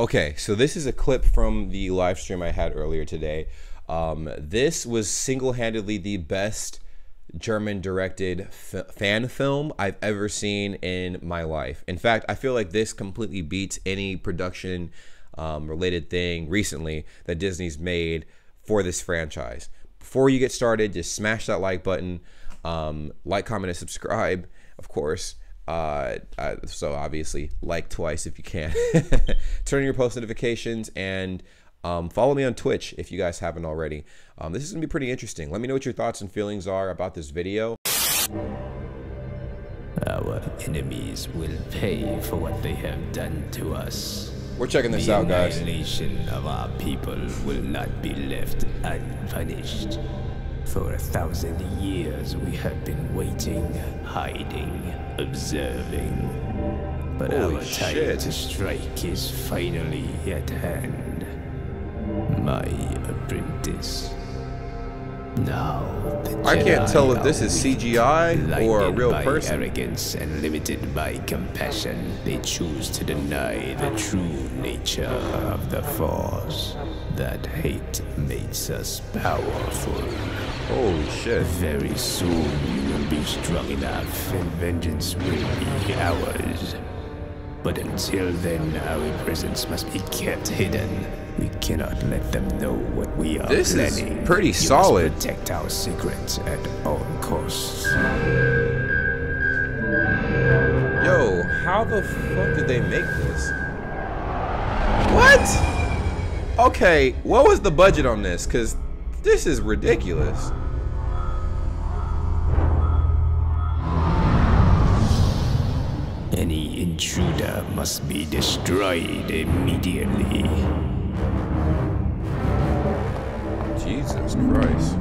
Okay, so this is a clip from the live stream I had earlier today. This was single-handedly the best German-directed fan film I've ever seen in my life. In fact, I feel like this completely beats any production related thing recently that Disney's made for this franchise. Before you get started, just smash that like button, like, comment, and subscribe, of course. So obviously, like twice if you can. Turn on your post notifications and follow me on Twitch if you guys haven't already. This is gonna be pretty interesting. Let me know what your thoughts and feelings are about this video. Our enemies will pay for what they have done to us. We're checking this out, guys. The annihilation of our people will not be left unpunished. For 1,000 years we have been waiting, hiding, observing. But our time to strike is finally at hand. My apprentice. Now I can't tell if this is CGI or a real person. Arrogance and limited by compassion, they choose to deny the true nature of the Force. That hate makes us powerful. Holy shit. Very soon we will be strong enough and vengeance will be ours. But until then, our presence must be kept hidden. We cannot let them know what we are planning. This is pretty solid. We must protect our secrets at all costs. Yo, how the fuck did they make this? What? Okay, what was the budget on this? Because this is ridiculous. Any intruder must be destroyed immediately. Jesus Christ.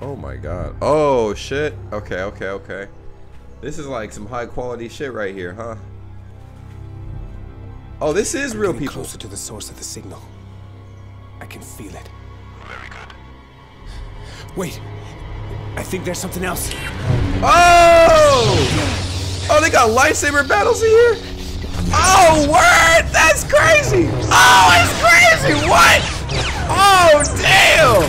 Oh my god. Oh shit. Okay, okay, okay. This is like some high quality shit right here, huh? Oh, this is real people. Closer to the source of the signal. I can feel it. Very good. Wait, I think there's something else. Oh! Oh, they got lightsaber battles in here? Oh, word! That's crazy! Oh, it's crazy! What? Oh, damn!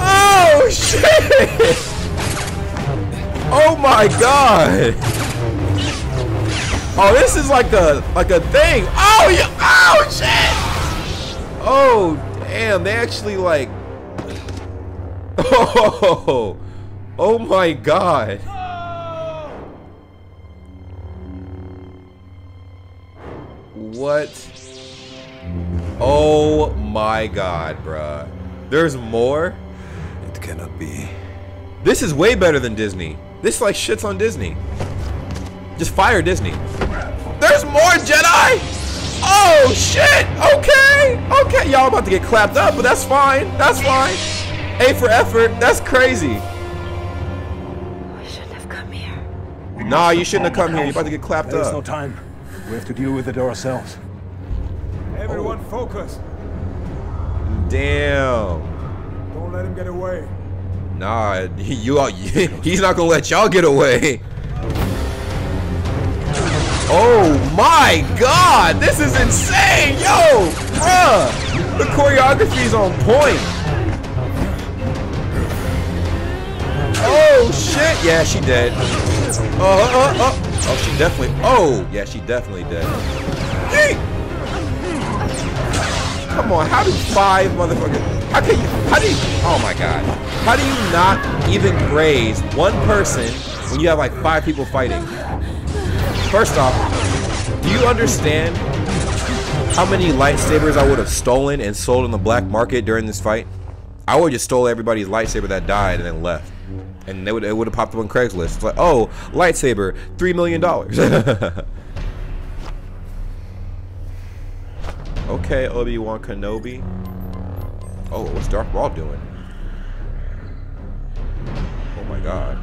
Oh, shit! Oh, my God! Oh, this is like a thing! Oh, yeah! Oh, shit! Oh, damn, they actually, like... Oh, oh my God. What? Oh my God, bruh. There's more? It cannot be. This is way better than Disney. This like shits on Disney. Just fire Disney. There's more Jedi? Oh shit, okay. Okay, y'all about to get clapped up, but that's fine, that's fine. A for effort, that's crazy. I shouldn't have come here. Nah, you shouldn't have come here. You're about to get clapped up. There's no time. We have to deal with it ourselves. Everyone focus. Damn. Don't let him get away. Nah, he's not gonna let y'all get away. Oh my God, this is insane, yo, bruh. The choreography's on point. Oh shit! Yeah, she dead. Oh, she definitely. Oh, yeah, she definitely dead. Yeet! Come on, how do five motherfuckers? How can you? How do you? Oh my God! How do you not even graze one person when you have like five people fighting? First off, do you understand how many lightsabers I would have stolen and sold on the black market during this fight? I would have just stole everybody's lightsaber that died and then left. And it would have popped up on Craigslist. It's like, oh, lightsaber, $3 million. Okay, Obi-Wan Kenobi. Oh, what's Darth Maul doing? Oh my God.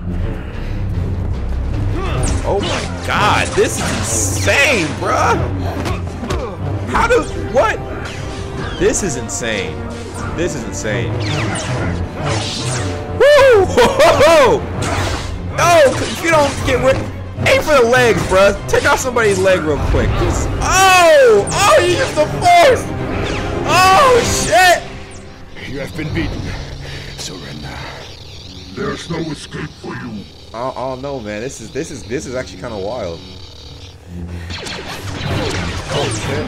Oh my God, this is insane, bruh. How do, what? This is insane. This is insane. Woo! Oh, if you don't get rid, aim for the legs, bruh. Take off somebody's leg real quick. Just, oh! Oh, you used the force! Oh, shit! You have been beaten. Surrender. There's no escape for you. I don't know, man. This is actually kind of wild. Oh, shit.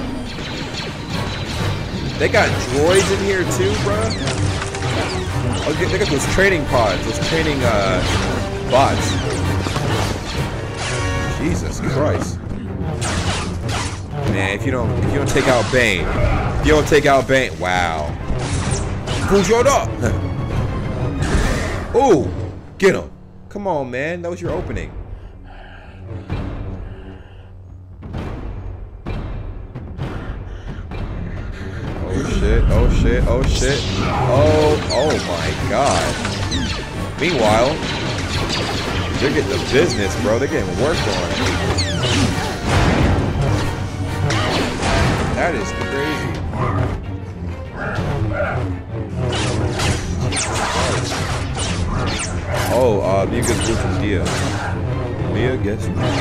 They got droids in here, too, bruh. Oh, look at those training pods, those training bots. Jesus Christ, man! If you don't take out Bane, if you don't take out Bane, wow! Who's your dog? Ooh, get him! Come on, man! That was your opening. Oh shit, oh shit. Oh my god. Meanwhile, they're getting the business, bro. They're getting worked on. That is crazy. Oh, Mia gets blue from Dia. Mia gets blue.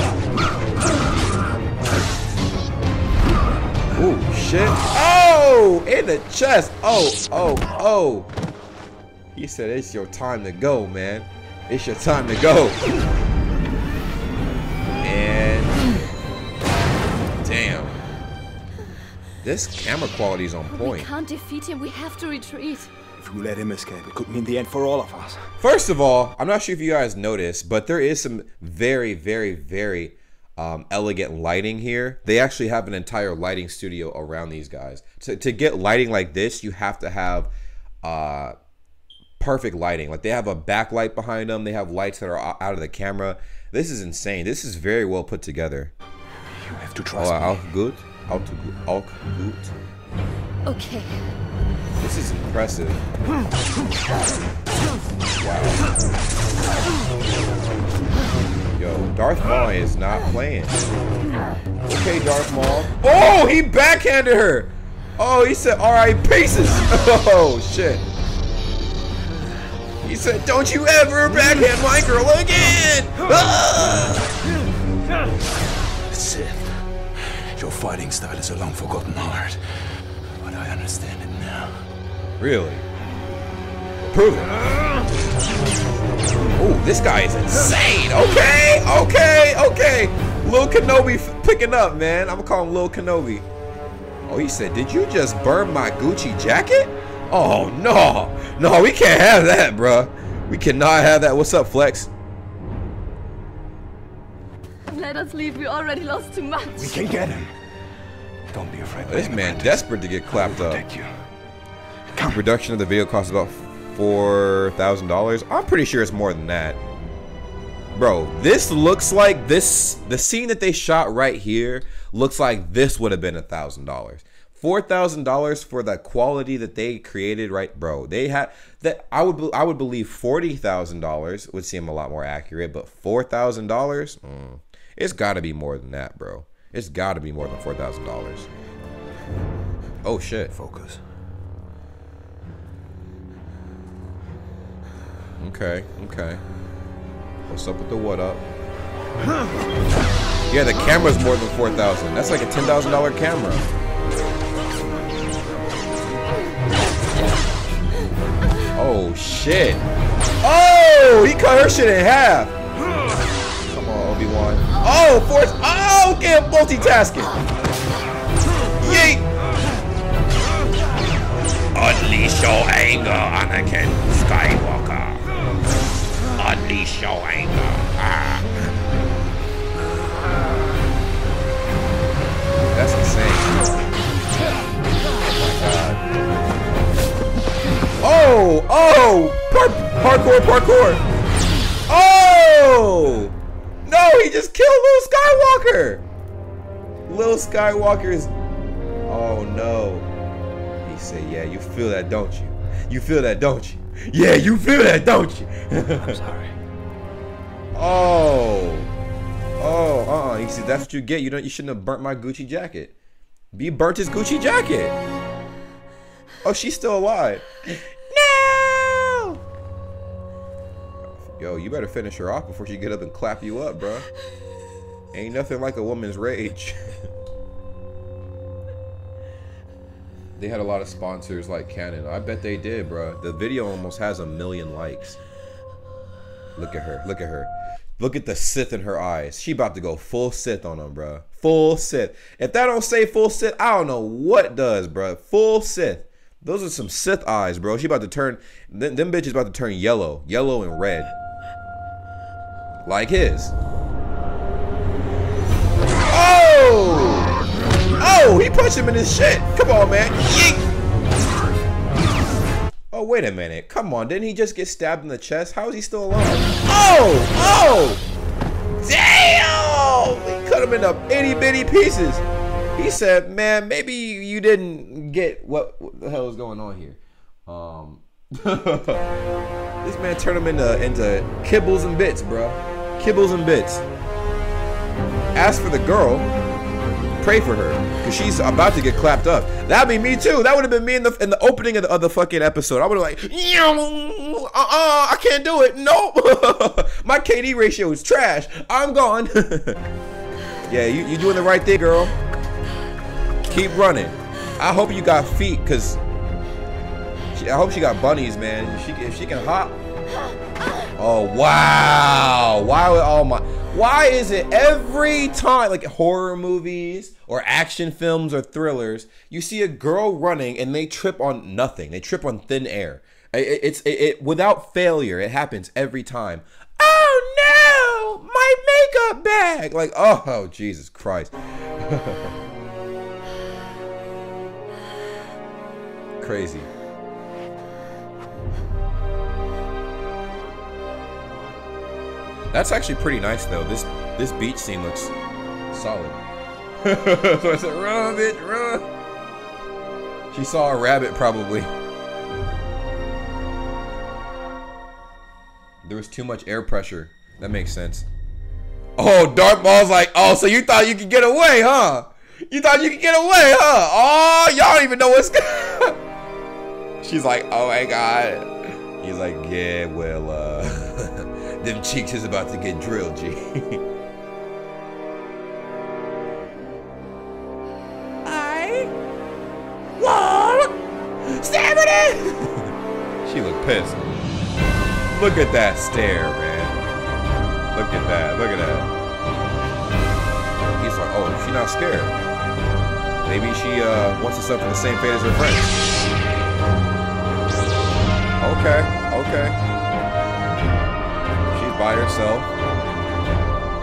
Ooh, shit. Oh! Oh, in the chest. Oh, oh, oh. He said, it's your time to go, man. It's your time to go. And damn. This camera quality is on point. We can't defeat him. We have to retreat. If we let him escape, it could mean the end for all of us. First of all, I'm not sure if you guys noticed, but there is some very, very, very elegant lighting here. They actually have an entire lighting studio around these guys. To get lighting like this, you have to have perfect lighting. Like, they have a backlight behind them. They have lights that are out of the camera. This is insane. This is very well put together. You have to trust me. All good. All good. All good. Okay. This is impressive. Wow. Yo, Darth Maul is not playing. Okay, Darth Maul. Oh, he backhanded her. Oh, he said, all right, pieces. Oh, shit. He said, don't you ever backhand my girl again. Ah! Sith, your fighting style is a long forgotten art, but I understand it now. Really? Prove it. Oh, this guy is insane. Okay, okay, okay. Lil Kenobi picking up, man. I'm gonna call him Lil Kenobi. Oh, he said, did you just burn my Gucci jacket? Oh, no. No, we can't have that, bro. We cannot have that. What's up, Flex? Let us leave. We already lost too much. We can get him. Don't be afraid. Oh, this man desperate to get clapped up. The production of the video costs about $4,000. I'm pretty sure it's more than that, bro. This looks like the scene that they shot right here looks like this would have been $1,000. $4,000 for the quality that they created, right, bro? They had that. I would believe $40,000 would seem a lot more accurate, but $4,000, it's got to be more than that, bro. It's got to be more than $4,000. Oh shit! Focus. Okay, okay. What's up with the what up? Yeah, the camera's more than $4,000. That's like a $10,000 camera. Oh shit! Oh, he cut her shit in half. Come on, Obi-Wan. Oh, force! Oh, get multitasking. Yeet! Unleash your anger, Anakin Skywalker. Unleash your anger. Ah. That's insane. Oh, my God. Oh, oh! Parkour, parkour! Oh! No, he just killed Lil Skywalker! Lil Skywalker is... Oh, no. He said, yeah, you feel that, don't you? You feel that, don't you? Yeah, you feel that, don't you? I'm sorry. Oh. Oh, You see, that's what you get. You shouldn't have burnt my Gucci jacket. He burnt his Gucci jacket. Oh, she's still alive. No! Yo, you better finish her off before she get up and clap you up, bro. Ain't nothing like a woman's rage. They had a lot of sponsors like Canon. I bet they did, bro. The video almost has 1 million likes. Look at her. Look at her. Look at the Sith in her eyes. She about to go full Sith on them, bro. Full Sith. If that don't say full Sith, I don't know what does, bro. Full Sith. Those are some Sith eyes, bro. She about to turn... Them bitches about to turn yellow. Yellow and red. Like his. Oh! Oh, he punched him in his shit. Come on, man. Yeek. Oh, wait a minute. Come on. Didn't he just get stabbed in the chest? How is he still alive? Oh! Oh! Damn! He cut him into itty-bitty pieces. He said, man, maybe you didn't get what the hell is going on here. This man turned him into kibbles and bits, bro. Kibbles and bits. As for the girl, pray for her, because she's about to get clapped up. That'd be me too. That would have been me in the opening of the fucking episode. I would have like, I can't do it. No. My KD ratio is trash. I'm gone. Yeah, you doing the right thing, girl. Keep running. I hope you got feet, cause I hope she got bunnies, man. If she can hop. Oh wow! Why is it every time, like horror movies or action films or thrillers, you see a girl running and they trip on nothing. They trip on thin air. It's without failure. It happens every time. Oh no! My makeup bag. Like oh Jesus Christ. Crazy. That's actually pretty nice though. This beach scene looks solid. So I said, run, bitch, run. She saw a rabbit probably. There was too much air pressure. That makes sense. Oh, Darth Maul's like, oh, so you thought you could get away, huh? You thought you could get away, huh? Oh, y'all don't even know what's going. She's like, oh my God. He's like, yeah, well, them cheeks is about to get drilled, G. I will stab it in. She looked pissed. Look at that stare, man. Look at that, look at that. He's like, oh, she's not scared. Maybe she wants to suffer the same fate as her friend. Okay, okay. She's by herself.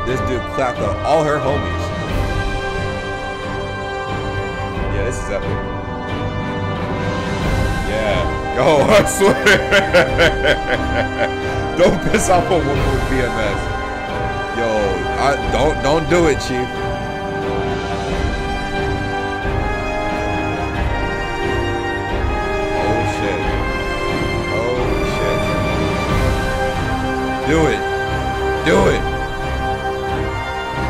This dude clapped on all her homies. Yeah, this is epic. Yeah. Yo, I swear. Don't piss off a woman with BMS. Yo, don't do it, Chief. Do it. Do it.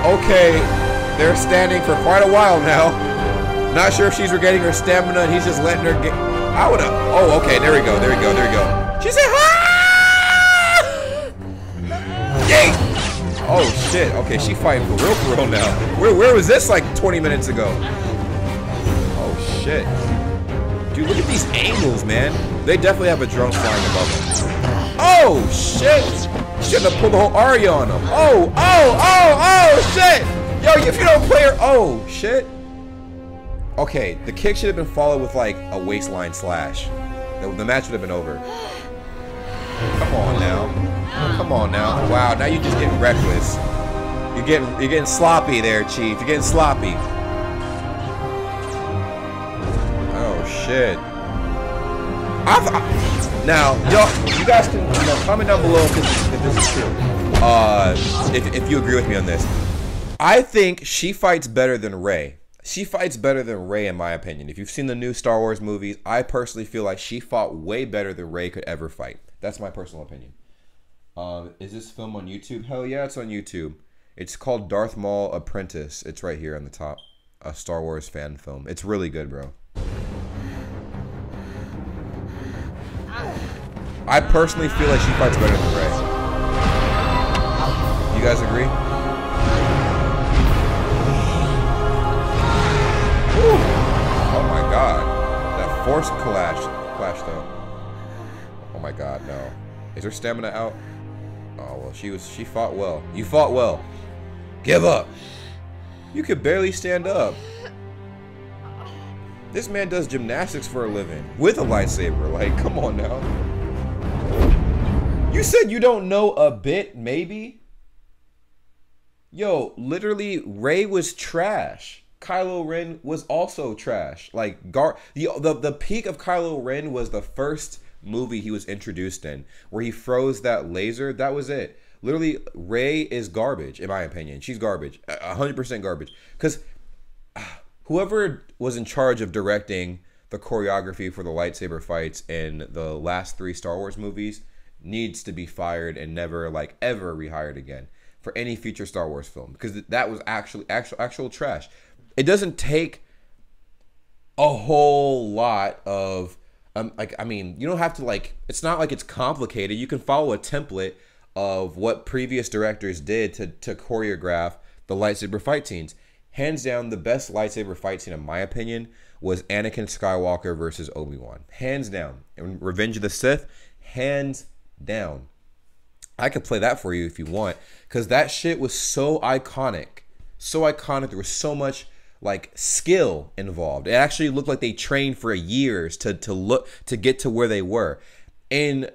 Okay. They're standing for quite a while now. Not sure if she's regaining her stamina and he's just letting her get... I would've... Oh, okay. There we go. There we go. There we go. She said, hi! Yay! Oh, shit. Okay, she fighting for real now. Where was this like 20 minutes ago? Oh, shit. Dude, look at these angles, man. They definitely have a drone flying above them. Oh, shit! Shouldn't have pulled the whole aria on him. Oh, oh, oh, oh, shit. Yo, if you don't play her, oh, shit. Okay, the kick should have been followed with like a waistline slash. The match would have been over. Come on now. Come on now. Wow, now you're just getting reckless. You're getting sloppy there, Chief. You're getting sloppy. Oh, shit. Now, y'all, you guys can comment down below if this is true. If you agree with me on this, I think she fights better than Rey. She fights better than Rey, in my opinion. If you've seen the new Star Wars movies, I personally feel like she fought way better than Rey could ever fight. That's my personal opinion. Is this film on YouTube? Hell yeah, it's on YouTube. It's called Darth Maul Apprentice. It's right here on the top. A Star Wars fan film. It's really good, bro. I personally feel like she fights better than Rey. You guys agree? Woo. Oh my god. That force clash though. Oh my god, no. Is her stamina out? Oh well, she fought well. You fought well. Give up. You could barely stand up. This man does gymnastics for a living with a lightsaber. Like, come on now. You said you don't know a bit, maybe? Yo, literally, Rey was trash. Kylo Ren was also trash. Like, the peak of Kylo Ren was the first movie he was introduced in, where he froze that laser. That was it. Literally, Rey is garbage, in my opinion. She's garbage. 100% garbage. Because whoever was in charge of directing the choreography for the lightsaber fights in the last 3 Star Wars movies needs to be fired and never, like, ever rehired again for any future Star Wars film, because that was actual trash. It doesn't take a whole lot of, like, I mean, you don't have to, like, it's not like it's complicated. You can follow a template of what previous directors did to choreograph the lightsaber fight scenes. Hands down, the best lightsaber fight scene, in my opinion, was Anakin Skywalker versus Obi-Wan. Hands down. And Revenge of the Sith, hands down. I could play that for you if you want, because that shit was so iconic. So iconic. There was so much, like, skill involved. It actually looked like they trained for years to get to where they were. In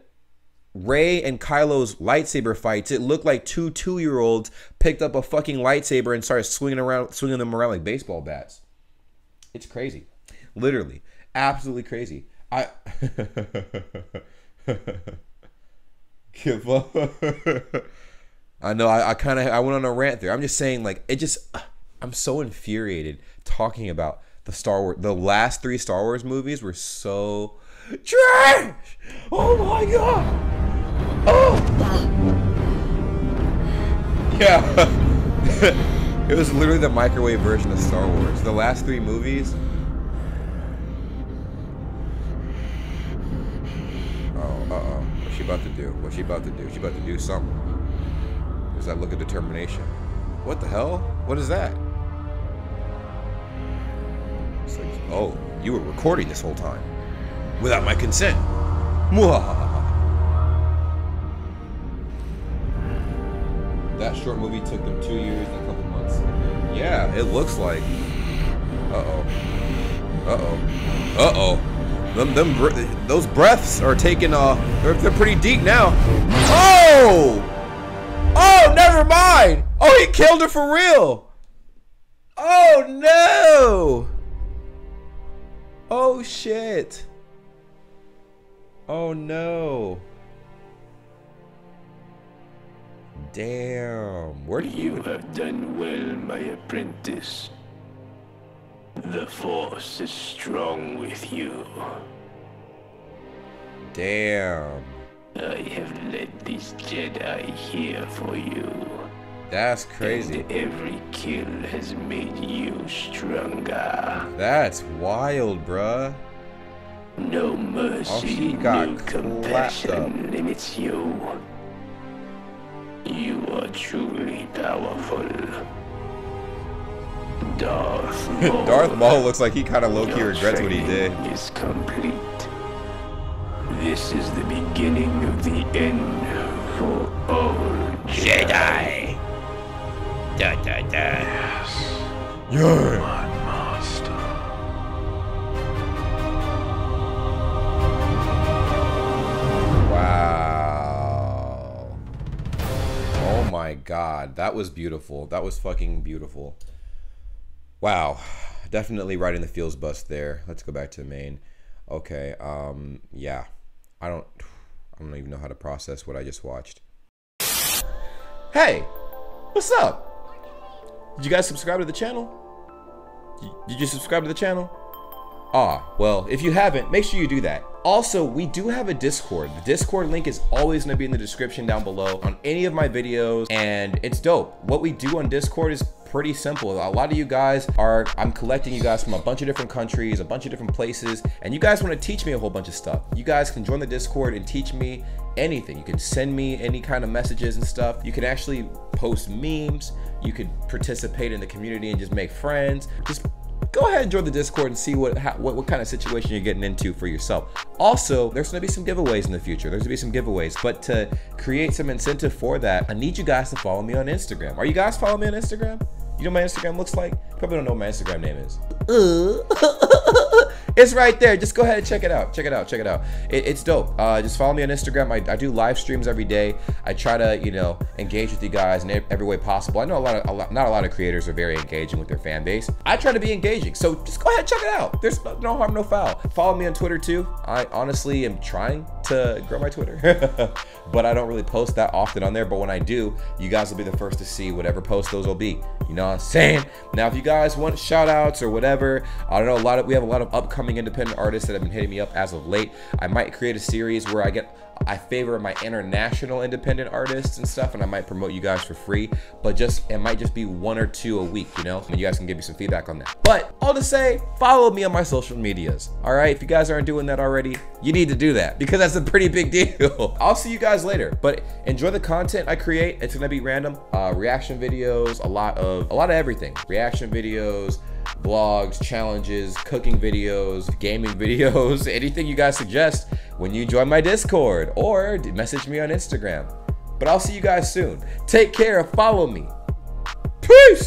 Rey and Kylo's lightsaber fights, it looked like two 2-year-olds picked up a fucking lightsaber and started swinging them around like baseball bats. It's crazy, literally, absolutely crazy. I give up. I know. I went on a rant there. I'm just saying, like, it just, I'm so infuriated talking about the Star Wars. The last 3 Star Wars movies were so trash. Oh my god. Oh! Yeah. It was literally the microwave version of Star Wars. The last 3 movies. Oh, uh-oh. What's she about to do? What's she about to do? She's about to do something. There's that look of determination. What the hell? What is that? It's like, oh, you were recording this whole time. Without my consent. Mwah! That short movie took them 2 years and a couple months. Yeah, it looks like. Uh-oh. Uh-oh. Uh-oh. Those breaths are taking, they're pretty deep now. Oh! Oh, never mind! Oh, he killed her for real! Oh, no! Oh, shit. Oh, no. Damn, where do you have done well, my apprentice. The force is strong with you. Damn. I have led these Jedi here for you. That's crazy. And every kill has made you stronger. That's wild, bruh. No mercy, oh, she got no compassion limits you. You are truly powerful. Darth Maul looks like he kind of low-key regrets what he did. Is complete. This is the beginning of the end for all Jedi. Da da da. Yes. Yeah. My master. Wow. Oh my god, that was beautiful. That was fucking beautiful. Wow, definitely right in the feels bus there. Let's go back to the main. Okay, yeah, I don't even know how to process what I just watched. Hey, what's up? Did you guys subscribe to the channel? Did you subscribe to the channel? Ah, well, if you haven't, make sure you do that. Also, we do have a Discord. The Discord link is always going to be in the description down below on any of my videos, and it's dope. What we do on Discord is pretty simple. A lot of you guys are, I'm collecting you guys from a bunch of different countries, a bunch of different places, and you guys want to teach me a whole bunch of stuff. You guys can join the Discord and teach me anything. You can send me any kind of messages and stuff. You can actually post memes. You could participate in the community and just make friends. Just go ahead and join the Discord and see what kind of situation you're getting into for yourself. Also, there's gonna be some giveaways in the future. There's gonna be some giveaways, but to create some incentive for that, I need you guys to follow me on Instagram. Are you guys following me on Instagram? You know what my Instagram looks like? You probably don't know what my Instagram name is. It's right there. Just go ahead and check it out. Check it out. Check it out. It's dope. Just follow me on Instagram. I do live streams every day. I try to, you know, engage with you guys in every way possible. I know not a lot of creators are very engaging with their fan base. I try to be engaging. So just go ahead and check it out. There's no harm, no foul. Follow me on Twitter too. I honestly am trying to grow my Twitter, but I don't really post that often on there. But when I do, you guys will be the first to see whatever post those will be. You know what I'm saying? Now, if you guys want shout outs or whatever, I don't know. We have a lot of upcoming independent artists that have been hitting me up as of late. I might create a series where I favor my international independent artists and stuff, and I might promote you guys for free, but just it might just be 1 or 2 a week, you know? And you guys can give me some feedback on that. But all to say, follow me on my social medias, all right? If you guys aren't doing that already, you need to do that because that's a pretty big deal. I'll see you guys later, but enjoy the content I create. It's gonna be random reaction videos, a lot of everything. Reaction videos, vlogs, challenges, cooking videos, gaming videos, anything you guys suggest when you join my Discord or message me on Instagram. But I'll see you guys soon. Take care and follow me. Peace!